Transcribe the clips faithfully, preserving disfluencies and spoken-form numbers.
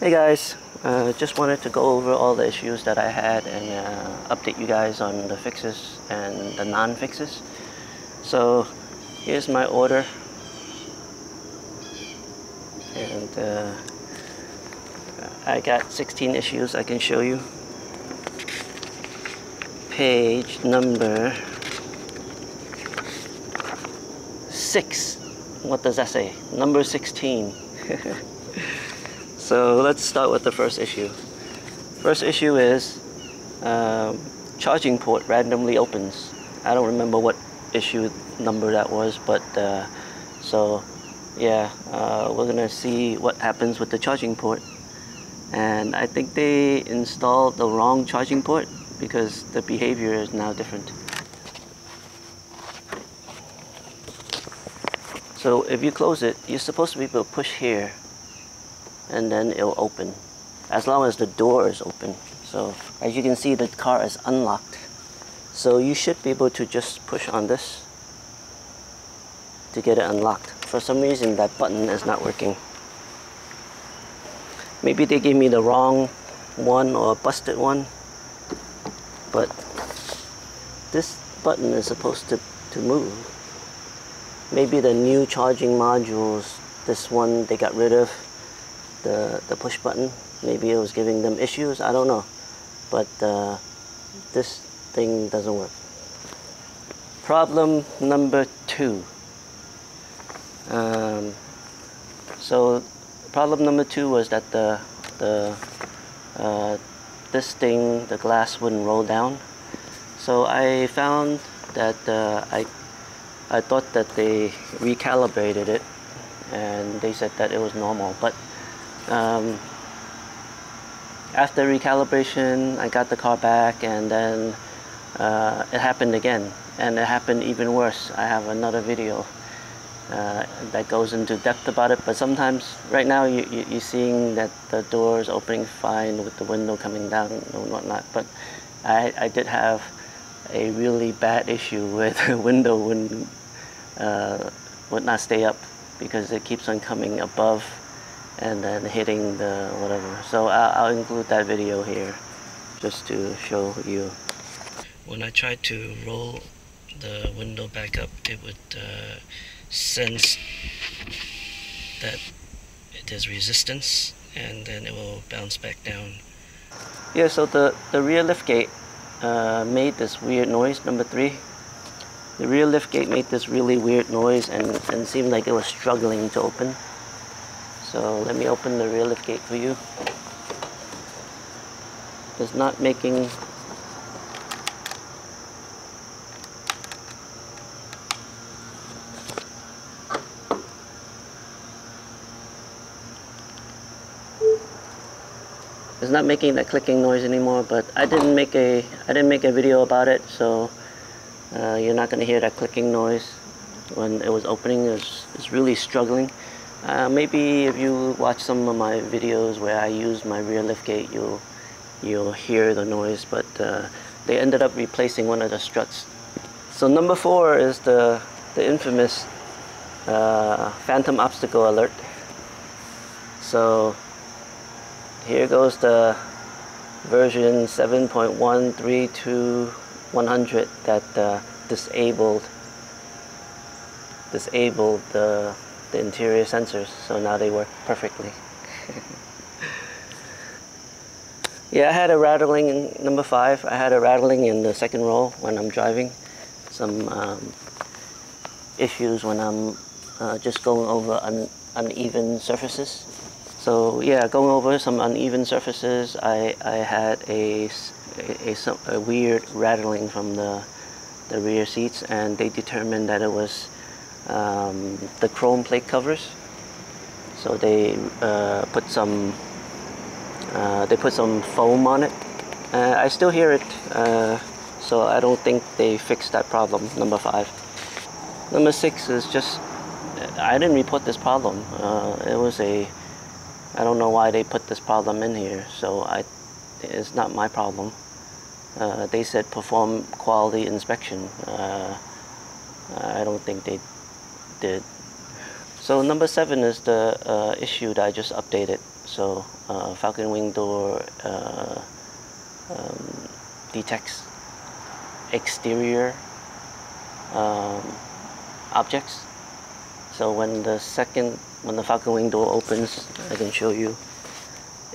Hey guys, uh, just wanted to go over all the issues that I had and uh, update you guys on the fixes and the non-fixes. So here's my order, and uh, I got sixteen issues I can show you. Page number six. What does that say? Number sixteen. So let's start with the first issue. First issue is uh, charging port randomly opens. I don't remember what issue number that was, but uh, so yeah, uh, we're gonna see what happens with the charging port. And I think they installed the wrong charging port because the behavior is now different. So if you close it, you're supposed to be able to push here, and then it'll open, as long as the door is open. So as you can see, the car is unlocked. So you should be able to just push on this to get it unlocked. For some reason, that button is not working. Maybe they gave me the wrong one or a busted one, but this button is supposed to, to move. Maybe the new charging modules, this one they got rid of, The, the push button. Maybe it was giving them issues, I don't know, but uh, this thing doesn't work. Problem number two. Um, so problem number two was that the, the uh, this thing, the glass wouldn't roll down. So I found that uh, I, I thought that they recalibrated it and they said that it was normal, but Um, after recalibration, I got the car back, and then uh, it happened again, and it happened even worse. I have another video uh, that goes into depth about it, but sometimes right now you, you, you're seeing that the door is opening fine with the window coming down and whatnot, but I, I did have a really bad issue with the window wouldn't, uh, would not stay up because it keeps on coming above and then hitting the whatever. So I'll, I'll include that video here just to show you. When I tried to roll the window back up, it would uh, sense that there's resistance and then it will bounce back down. Yeah, so the, the rear liftgate uh, made this weird noise, number three. The rear liftgate made this really weird noise and, and seemed like it was struggling to open. So let me open the rear lift gate for you. It's not making It's not making that clicking noise anymore, but I didn't make a I didn't make a video about it, so uh, you're not gonna hear that clicking noise when it was opening. It's it's really struggling. Uh, maybe if you watch some of my videos where I use my rear liftgate, you'll, you'll hear the noise, but uh, they ended up replacing one of the struts. So number four is the, the infamous uh, Phantom Obstacle Alert. So here goes the version seven point one three two one hundred that uh, disabled, disabled the... the interior sensors, so now they work perfectly. Yeah, I had a rattling in number five. I had a rattling in the second row when I'm driving. Some um, issues when I'm uh, just going over un uneven surfaces. So yeah, going over some uneven surfaces, I, I had a, a, a, a weird rattling from the, the rear seats, and they determined that it was Um, the chrome plate covers. So they uh, put some uh, they put some foam on it. Uh, I still hear it, uh, so I don't think they fixed that problem. Number five. Number six is just I didn't report this problem. Uh, it was a I don't know why they put this problem in here. So I it's not my problem. Uh, they said perform quality inspection. Uh, I don't think they. Did. So number seven is the uh, issue that I just updated. So uh, Falcon Wing door uh, um, detects exterior um, objects. So when the second, when the Falcon Wing door opens, I can show you,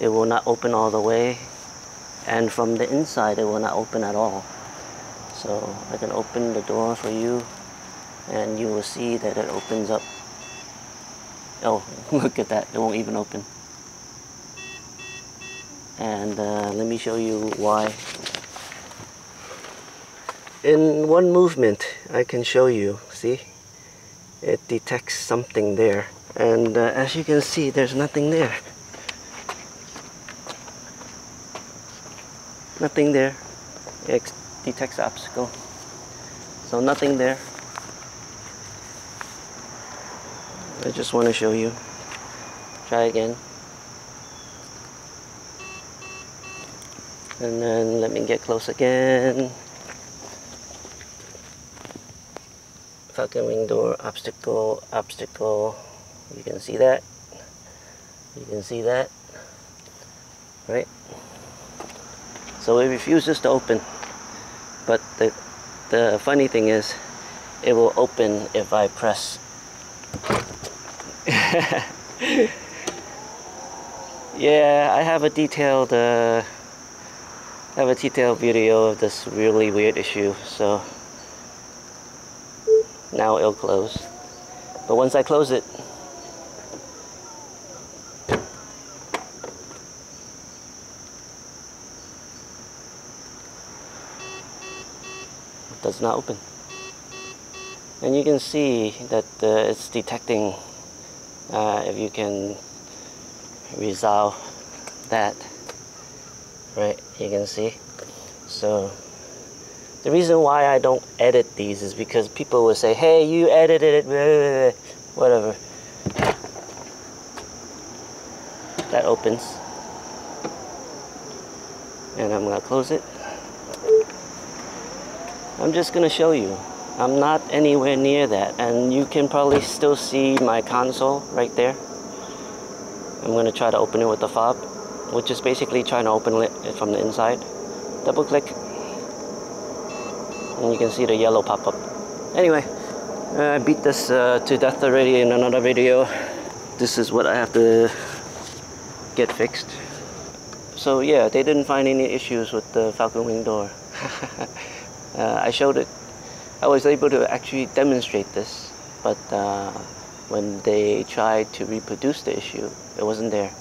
it will not open all the way, and from the inside it will not open at all. So I can open the door for you, and you will see that it opens up. Oh, look at that, it won't even open. And uh, let me show you why. In one movement, I can show you, see? It detects something there. And uh, as you can see, there's nothing there. Nothing there. It detects obstacle. So nothing there. I just want to show you. Try again. And then let me get close again. Falcon Wing door, obstacle, obstacle. You can see that. You can see that. Right? So it refuses to open. But the, the funny thing is, it will open if I press. Yeah, I have a detailed uh, I have a detailed video of this really weird issue. So now it'll close, but once I close it, it does not open, and you can see that uh, it's detecting. Uh, if you can resolve that, right, you can see. So the reason why I don't edit these is because people will say, hey, you edited it, blah, blah, blah, whatever. That opens, and I'm gonna close it. I'm just gonna show you. I'm not anywhere near that, and you can probably still see my console right there. I'm going to try to open it with the fob, which is basically trying to open it from the inside. Double click, and you can see the yellow pop up. Anyway, I beat this uh, to death already in another video. This is what I have to get fixed. So yeah, they didn't find any issues with the Falcon Wing door. uh, I showed it. I was able to actually demonstrate this, but uh, when they tried to reproduce the issue, it wasn't there.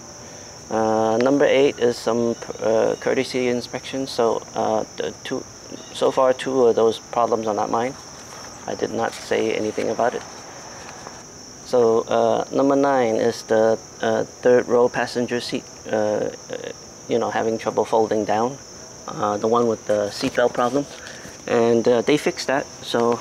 Uh, number eight is some uh, courtesy inspection. So, uh, the two, so far, two of those problems are not mine. I did not say anything about it. So, uh, number nine is the uh, third row passenger seat. Uh, you know, having trouble folding down. Uh, the one with the seatbelt problem. And uh, they fixed that, so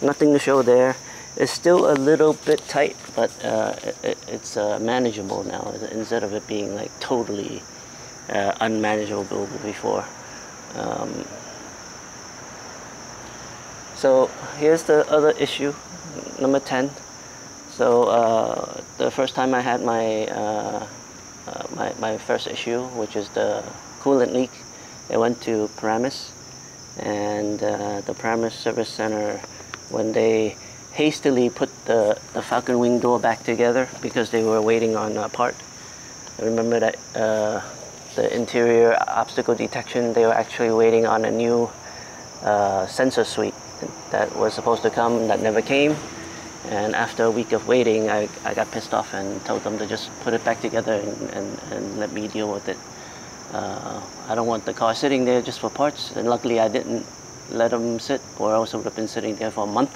nothing to show there. It's still a little bit tight, but uh, it, it's uh, manageable now, instead of it being like totally uh, unmanageable before. Um, so here's the other issue, number ten. So uh, the first time I had my, uh, uh, my, my first issue, which is the coolant leak, it went to Paramus. And uh, the Paramus Service Center, when they hastily put the, the Falcon Wing door back together because they were waiting on a part. I remember that uh, the interior obstacle detection, they were actually waiting on a new uh, sensor suite that was supposed to come, that never came. And after a week of waiting, I, I got pissed off and told them to just put it back together and, and, and let me deal with it. Uh, I don't want the car sitting there just for parts, and luckily I didn't let them sit, or else it would have been sitting there for a month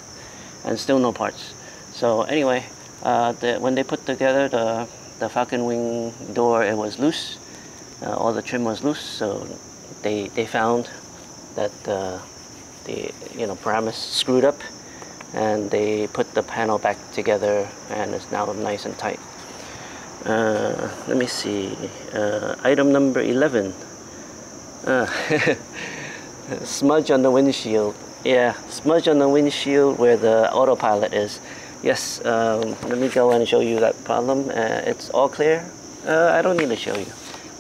and still no parts. So anyway, uh, the, when they put together the, the Falcon Wing door, it was loose, uh, all the trim was loose, so they, they found that uh, the, you know, Paramus screwed up, and they put the panel back together, and it's now nice and tight. Uh, let me see, uh, item number eleven, uh, smudge on the windshield. Yeah, smudge on the windshield where the autopilot is. yes, um, let me go and show you that problem. Uh, it's all clear. Uh, I don't need to show you.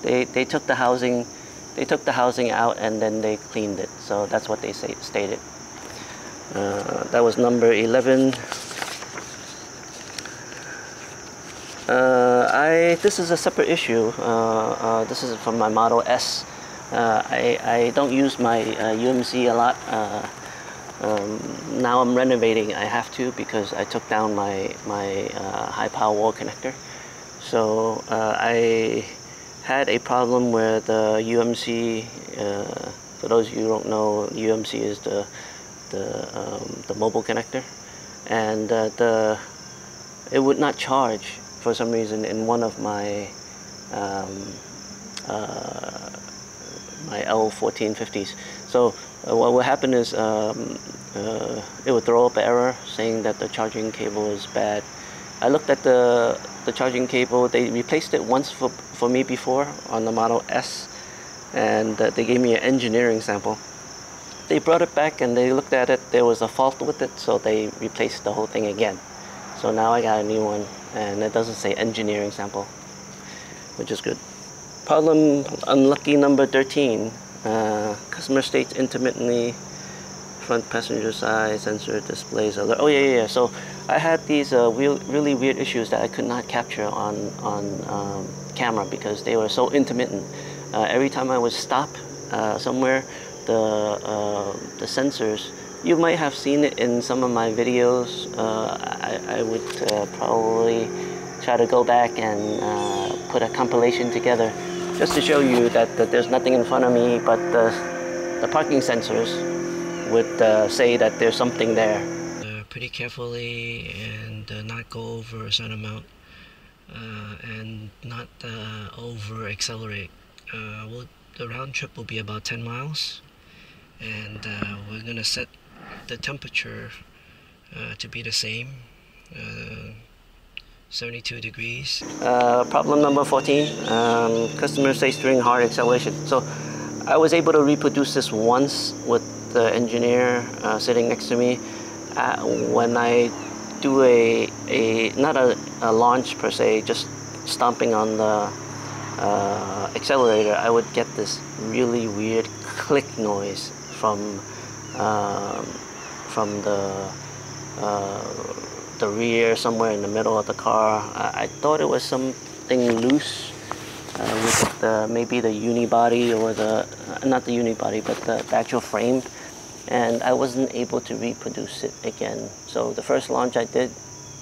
They, they took the housing, they took the housing out and then they cleaned it. So that's what they say, stated. Uh, that was number eleven. Uh, I, this is a separate issue. Uh, uh, this is from my Model S. Uh, I, I don't use my uh, U M C a lot. Uh, um, now I'm renovating. I have to because I took down my, my uh, high power wall connector. So uh, I had a problem where the U M C, uh, for those of you who don't know, U M C is the, the, um, the mobile connector. And uh, the, it would not charge for some reason in one of my um, uh, my L fourteen fifties. So uh, what would happen is um, uh, it would throw up an error saying that the charging cable is bad. I looked at the, the charging cable. They replaced it once for, for me before on the Model S, and uh, they gave me an engineering sample. They brought it back and they looked at it. There was a fault with it, so they replaced the whole thing again. So now I got a new one, and it doesn't say engineering sample, which is good. Problem unlucky number thirteen. Uh, customer states intermittently front passenger side sensor displays alert. Oh yeah, yeah, yeah. So I had these uh, real, really weird issues that I could not capture on, on um, camera because they were so intermittent. Uh, every time I would stop uh, somewhere, the, uh, the sensors, you might have seen it in some of my videos. Uh, I, I would uh, probably try to go back and uh, put a compilation together just to show you that, that there's nothing in front of me, but the, the parking sensors would uh, say that there's something there. Uh, pretty carefully and uh, not go over a certain amount uh, and not uh, over accelerate. Uh, we'll, the round trip will be about ten miles, and uh, we're gonna set the temperature uh, to be the same, uh, seventy-two degrees. Uh, problem number fourteen, um, customer says during hard acceleration. So I was able to reproduce this once with the engineer uh, sitting next to me. Uh, when I do a, a not a, a launch per se, just stomping on the uh, accelerator, I would get this really weird click noise from uh, from the uh, the rear, somewhere in the middle of the car. I, I thought it was something loose uh, with the, maybe the unibody or the, not the unibody, but the, the actual frame. And I wasn't able to reproduce it again. So the first launch I did,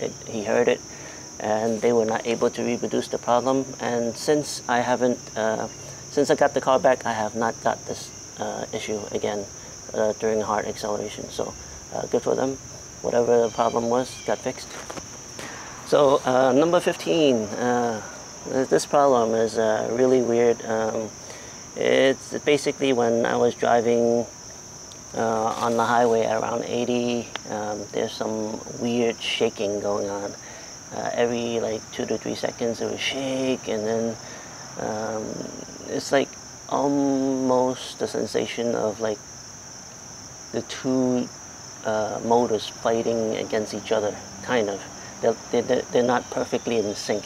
it, he heard it, and they were not able to reproduce the problem. And since I haven't, uh, since I got the car back, I have not got this uh, issue again uh, during hard acceleration. So uh, good for them. Whatever the problem was, got fixed. So uh, number fifteen, uh, this problem is uh, really weird. Um, it's basically when I was driving uh, on the highway at around eighty, um, there's some weird shaking going on. Uh, every like two to three seconds it would shake, and then um, it's like almost the sensation of like the two Uh, motors fighting against each other, kind of. They're, they're, they're not perfectly in sync.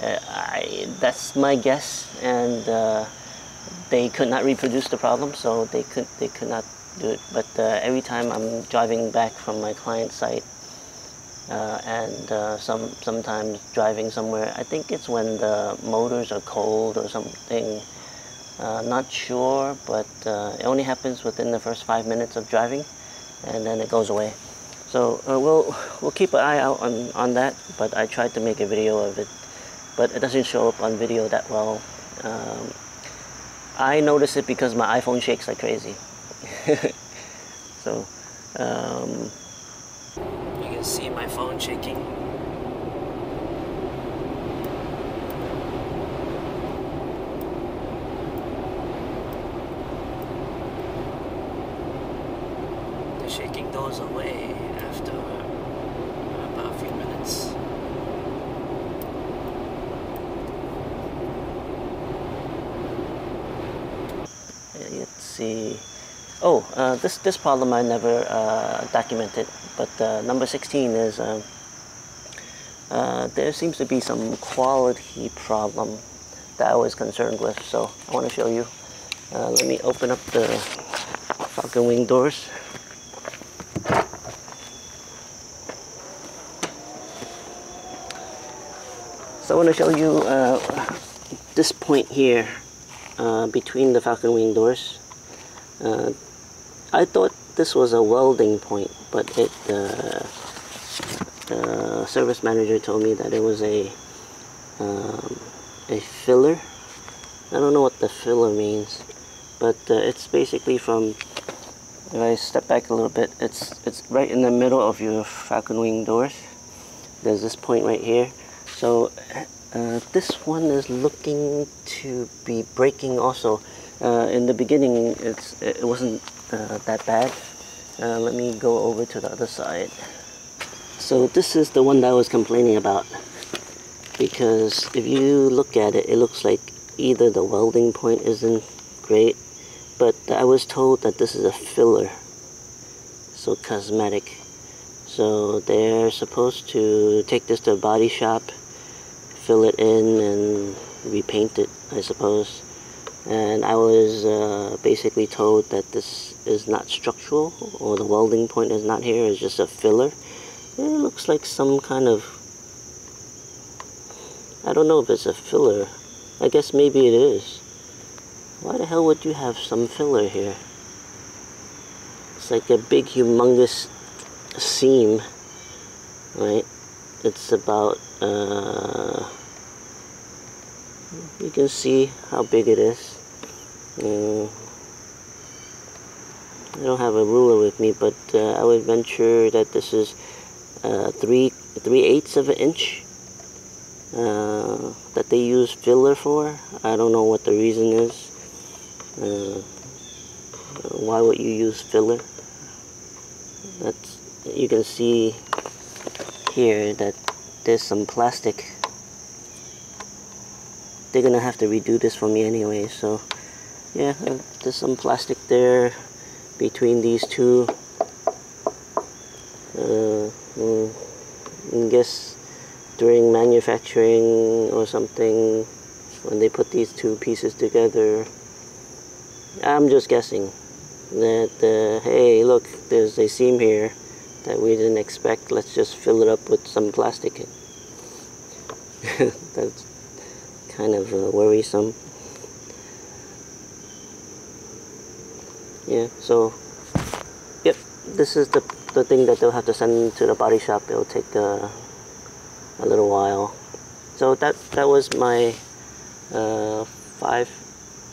Uh, I, that's my guess, and uh, they could not reproduce the problem, so they could, they could not do it. But uh, every time I'm driving back from my client site, uh, and uh, some, sometimes driving somewhere, I think it's when the motors are cold or something. Uh, not sure, but uh, it only happens within the first five minutes of driving, and then it goes away. So uh, we'll we'll keep an eye out on on that. But I tried to make a video of it, but it doesn't show up on video that well. Um, I notice it because my iPhone shakes like crazy. So um, you can see my phone shaking. Shaking goes away after about a few minutes. Let's see. Oh, uh, this this problem I never uh, documented, But uh, number sixteen is, uh, uh, there seems to be some quality problem that I was concerned with, so I want to show you. Uh, let me open up the Falcon Wing doors. So I want to show you uh, this point here uh, between the Falcon Wing doors. Uh, I thought this was a welding point, but it, uh, the service manager told me that it was a um, a filler. I don't know what the filler means, but uh, it's basically from, if I step back a little bit, it's it's right in the middle of your Falcon Wing doors. There's this point right here. So uh, this one is looking to be breaking also. Uh, in the beginning, it's it wasn't uh, that bad. Uh, let me go over to the other side. So this is the one that I was complaining about, because if you look at it, it looks like either the welding point isn't great, but I was told that this is a filler, so cosmetic. So they're supposed to take this to a body shop, fill it in, and repaint it, I suppose. And I was uh, basically told that this is not structural, or the welding point is not here, it's just a filler. It looks like some kind of, I don't know if it's a filler. I guess maybe it is. Why the hell would you have some filler here? It's like a big humongous seam, right? It's about, uh, you can see how big it is. Uh, I don't have a ruler with me, but uh, I would venture that this is uh, three three eighths of an inch uh, that they use filler for. I don't know what the reason is. Uh, why would you use filler? That's, you can see here that there's some plastic. They're gonna have to redo this for me anyway, so yeah, there's some plastic there between these two. Uh, I guess during manufacturing or something, when they put these two pieces together, I'm just guessing that, uh, hey, look, there's a seam here that we didn't expect, let's just fill it up with some plastic. That's kind of uh, worrisome. Yeah, so yep, this is the, the thing that they'll have to send to the body shop. It'll take uh, a little while. So that that was my uh, five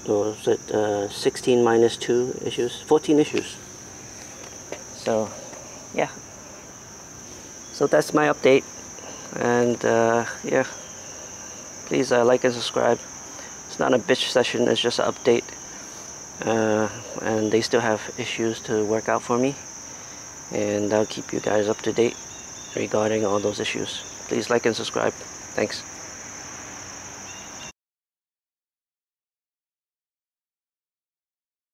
or was it, uh, sixteen minus two issues, fourteen issues. So yeah, so that's my update, and uh, yeah, please uh, like and subscribe. It's not a bitch session, it's just an update. Uh, and they still have issues to work out for me, and I'll keep you guys up to date regarding all those issues. Please like and subscribe. Thanks.